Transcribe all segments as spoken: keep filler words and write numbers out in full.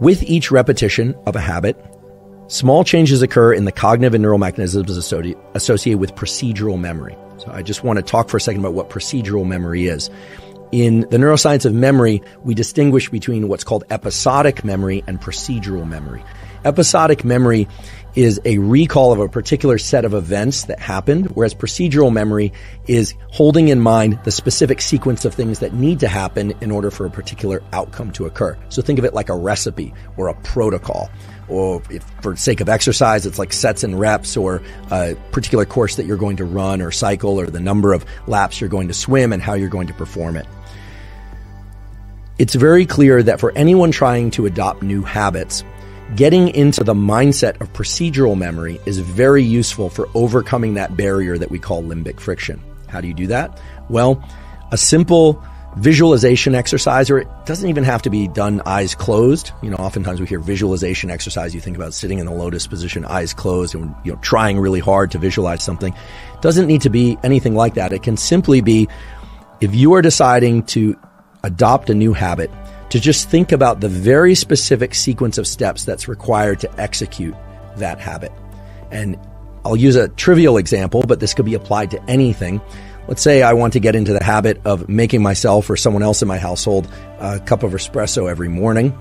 With each repetition of a habit, small changes occur in the cognitive and neural mechanisms associated with procedural memory. So I just want to talk for a second about what procedural memory is. In the neuroscience of memory, we distinguish between what's called episodic memory and procedural memory. Episodic memory is a recall of a particular set of events that happened, whereas procedural memory is holding in mind the specific sequence of things that need to happen in order for a particular outcome to occur. So think of it like a recipe or a protocol, or if for the sake of exercise, it's like sets and reps or a particular course that you're going to run or cycle or the number of laps you're going to swim and how you're going to perform it. It's very clear that for anyone trying to adopt new habits, getting into the mindset of procedural memory is very useful for overcoming that barrier that we call limbic friction. How do you do that? Well, a simple visualization exercise, or it doesn't even have to be done eyes closed. You know, oftentimes we hear visualization exercise, you think about sitting in the lotus position, eyes closed, and you know, trying really hard to visualize something. It doesn't need to be anything like that. It can simply be, if you are deciding to adopt a new habit, to just think about the very specific sequence of steps that's required to execute that habit. And I'll use a trivial example, but this could be applied to anything. Let's say I want to get into the habit of making myself or someone else in my household a cup of espresso every morning.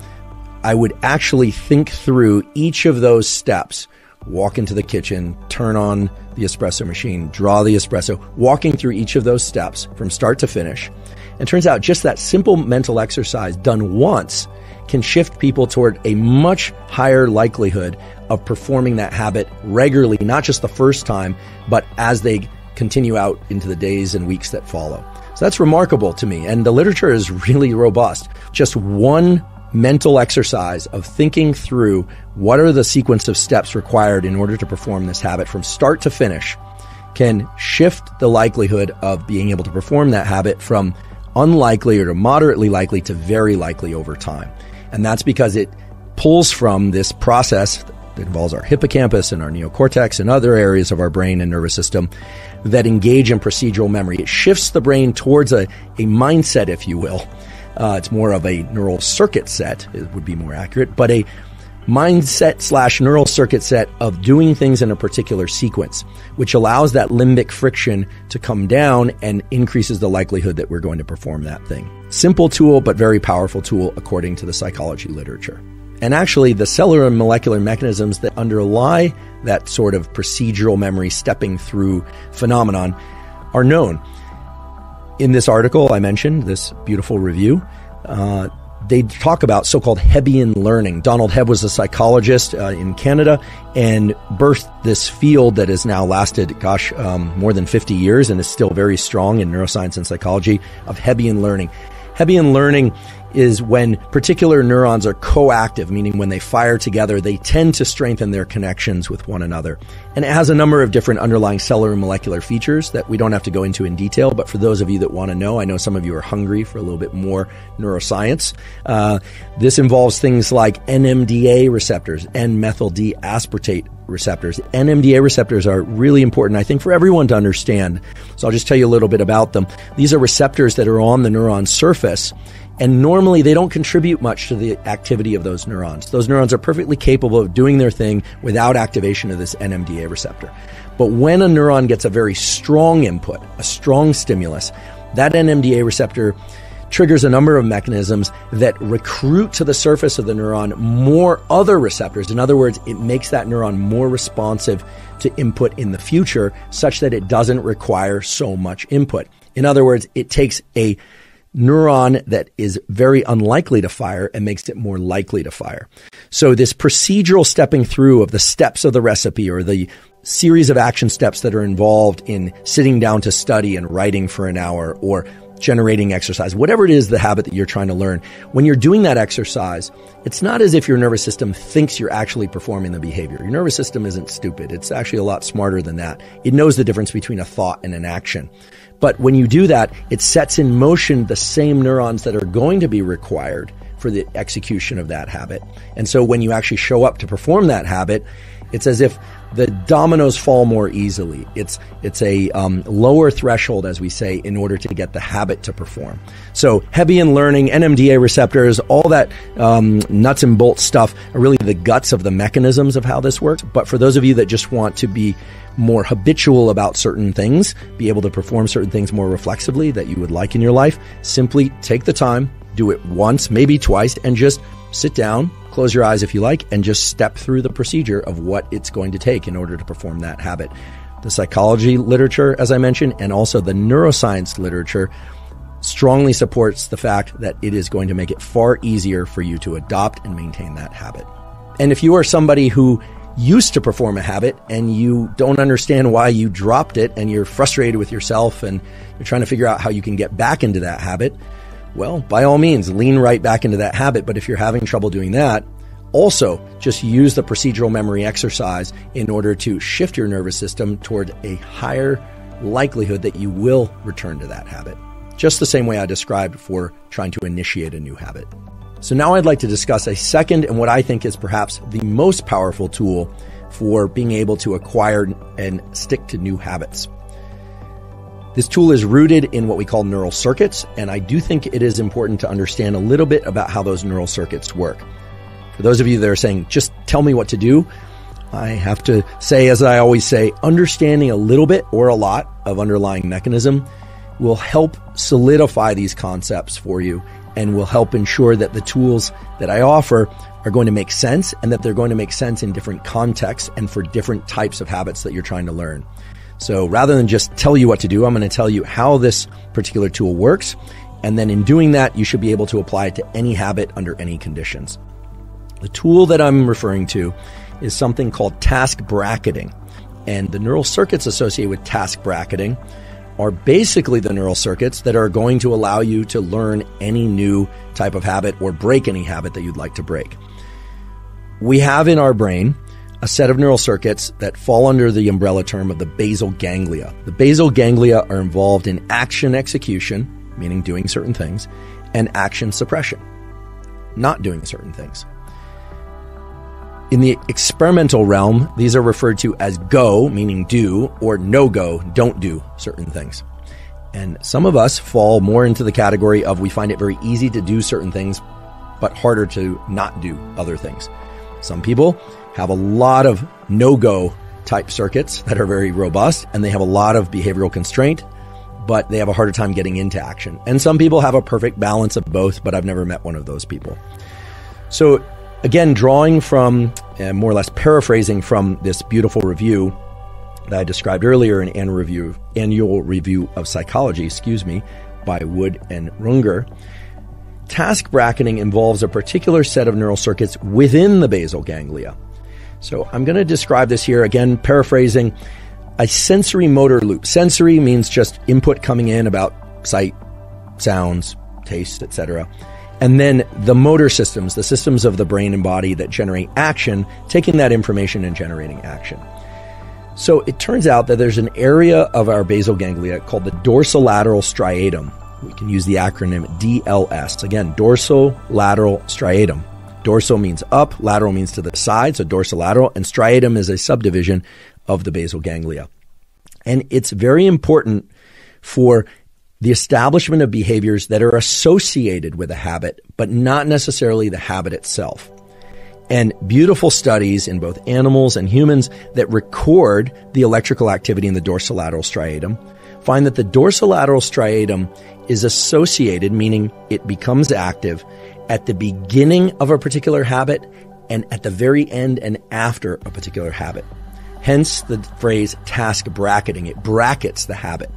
I would actually think through each of those steps, walk into the kitchen, turn on the espresso machine, draw the espresso, walking through each of those steps from start to finish. It turns out just that simple mental exercise done once can shift people toward a much higher likelihood of performing that habit regularly, not just the first time, but as they continue out into the days and weeks that follow. So that's remarkable to me. And the literature is really robust. Just one mental exercise of thinking through what are the sequence of steps required in order to perform this habit from start to finish can shift the likelihood of being able to perform that habit from unlikely or to moderately likely to very likely over time. And that's because it pulls from this process that involves our hippocampus and our neocortex and other areas of our brain and nervous system that engage in procedural memory. It shifts the brain towards a, a mindset, if you will. Uh, it's more of a neural circuit set, it would be more accurate, but a mindset slash neural circuit set of doing things in a particular sequence, which allows that limbic friction to come down and increases the likelihood that we're going to perform that thing. Simple tool, but very powerful tool according to the psychology literature. And actually, the cellular and molecular mechanisms that underlie that sort of procedural memory stepping through phenomenon are known. In this article I mentioned, this beautiful review, uh, they talk about so-called Hebbian learning. Donald Hebb was a psychologist uh, in Canada and birthed this field that has now lasted, gosh, um, more than fifty years and is still very strong in neuroscience and psychology, of Hebbian learning. Hebbian learning is when particular neurons are coactive, meaning when they fire together, they tend to strengthen their connections with one another. And it has a number of different underlying cellular and molecular features that we don't have to go into in detail, but for those of you that want to know, I know some of you are hungry for a little bit more neuroscience. Uh, this involves things like N M D A receptors, N-methyl D-aspartate receptors. N M D A receptors are really important, I think, for everyone to understand. So I'll just tell you a little bit about them. These are receptors that are on the neuron surface, and normally they don't contribute much to the activity of those neurons. Those neurons are perfectly capable of doing their thing without activation of this N M D A receptor. But when a neuron gets a very strong input, a strong stimulus, that N M D A receptor triggers a number of mechanisms that recruit to the surface of the neuron more other receptors. In other words, it makes that neuron more responsive to input in the future such that it doesn't require so much input. In other words, it takes a neuron that is very unlikely to fire and makes it more likely to fire. So this procedural stepping through of the steps of the recipe or the series of action steps that are involved in sitting down to study and writing for an hour or generating exercise, whatever it is, the habit that you're trying to learn, when you're doing that exercise, it's not as if your nervous system thinks you're actually performing the behavior. Your nervous system isn't stupid. It's actually a lot smarter than that. It knows the difference between a thought and an action. But when you do that, it sets in motion the same neurons that are going to be required for the execution of that habit. And so when you actually show up to perform that habit, it's as if the dominoes fall more easily. It's it's a um, lower threshold, as we say, in order to get the habit to perform. So Hebbian learning, N M D A receptors, all that um, nuts and bolts stuff are really the guts of the mechanisms of how this works. But for those of you that just want to be more habitual about certain things, be able to perform certain things more reflexively that you would like in your life, simply take the time, do it once, maybe twice, and just sit down, close your eyes if you like, and just step through the procedure of what it's going to take in order to perform that habit. The psychology literature, as I mentioned, and also the neuroscience literature strongly supports the fact that it is going to make it far easier for you to adopt and maintain that habit. And if you are somebody who used to perform a habit and you don't understand why you dropped it and you're frustrated with yourself and you're trying to figure out how you can get back into that habit, well, by all means, lean right back into that habit. But if you're having trouble doing that, also just use the procedural memory exercise in order to shift your nervous system toward a higher likelihood that you will return to that habit, just the same way I described for trying to initiate a new habit. So now I'd like to discuss a second and what I think is perhaps the most powerful tool for being able to acquire and stick to new habits. This tool is rooted in what we call neural circuits, and I do think it is important to understand a little bit about how those neural circuits work. For those of you that are saying, just tell me what to do, I have to say, as I always say, understanding a little bit or a lot of underlying mechanism will help solidify these concepts for you and will help ensure that the tools that I offer are going to make sense and that they're going to make sense in different contexts and for different types of habits that you're trying to learn. So rather than just tell you what to do, I'm going to tell you how this particular tool works. And then in doing that, you should be able to apply it to any habit under any conditions. The tool that I'm referring to is something called task bracketing. And the neural circuits associated with task bracketing are basically the neural circuits that are going to allow you to learn any new type of habit or break any habit that you'd like to break. We have in our brain a set of neural circuits that fall under the umbrella term of the basal ganglia. The basal ganglia are involved in action execution, meaning doing certain things, and action suppression, not doing certain things. In the experimental realm, these are referred to as go, meaning do, or no go, don't do certain things. And some of us fall more into the category of we find it very easy to do certain things, but harder to not do other things. Some people have a lot of no-go type circuits that are very robust, and they have a lot of behavioral constraint, but they have a harder time getting into action. And some people have a perfect balance of both, but I've never met one of those people. So again, drawing from, and more or less paraphrasing from this beautiful review that I described earlier, an annual review, annual review of psychology, excuse me, by Wood and Runger, task bracketing involves a particular set of neural circuits within the basal ganglia. So I'm going to describe this here, again, paraphrasing, a sensory motor loop. Sensory means just input coming in about sight, sounds, taste, et cetera. And then the motor systems, the systems of the brain and body that generate action, taking that information and generating action. So it turns out that there's an area of our basal ganglia called the dorsolateral striatum. We can use the acronym D L S. Again, dorsolateral striatum. Dorsal means up, lateral means to the side, so dorsolateral, and striatum is a subdivision of the basal ganglia. And it's very important for the establishment of behaviors that are associated with a habit, but not necessarily the habit itself. And beautiful studies in both animals and humans that record the electrical activity in the dorsolateral striatum find that the dorsolateral striatum is associated, meaning it becomes active at the beginning of a particular habit and at the very end and after a particular habit. Hence the phrase task bracketing. It brackets the habit.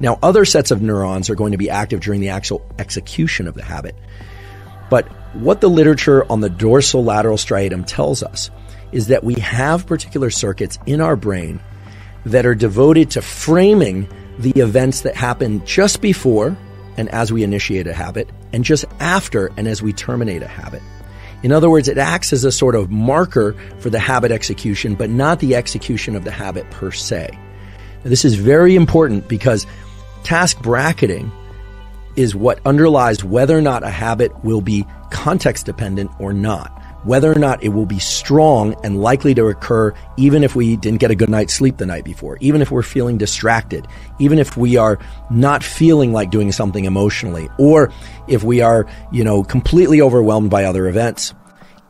Now, other sets of neurons are going to be active during the actual execution of the habit. But what the literature on the dorsolateral striatum tells us is that we have particular circuits in our brain that are devoted to framing the events that happen just before and as we initiate a habit, and just after and as we terminate a habit. In other words, it acts as a sort of marker for the habit execution, but not the execution of the habit per se. Now, this is very important because task bracketing is what underlies whether or not a habit will be context dependent or not, whether or not it will be strong and likely to occur even if we didn't get a good night's sleep the night before, even if we're feeling distracted, even if we are not feeling like doing something emotionally, or if we are, you know, completely overwhelmed by other events.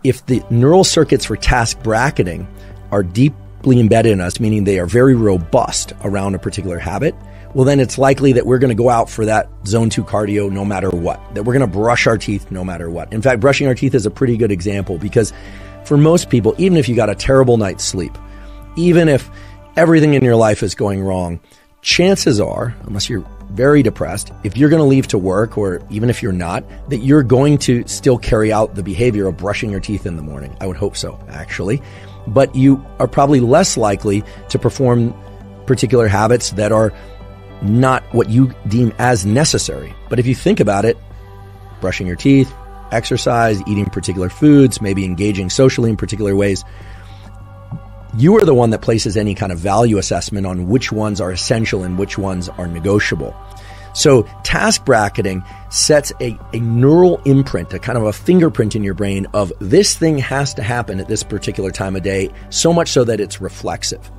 If the neural circuits for task bracketing are deeply embedded in us, meaning they are very robust around a particular habit, well, then it's likely that we're going to go out for that zone two cardio no matter what, that we're going to brush our teeth no matter what. In fact, brushing our teeth is a pretty good example, because for most people, even if you got a terrible night's sleep, even if everything in your life is going wrong, chances are, unless you're very depressed, if you're going to leave to work, or even if you're not, that you're going to still carry out the behavior of brushing your teeth in the morning. I would hope so, actually. But you are probably less likely to perform particular habits that are not what you deem as necessary. But if you think about it, brushing your teeth, exercise, eating particular foods, maybe engaging socially in particular ways, you are the one that places any kind of value assessment on which ones are essential and which ones are negotiable. So task bracketing sets a, a neural imprint, a kind of a fingerprint in your brain of this thing has to happen at this particular time of day, so much so that it's reflexive.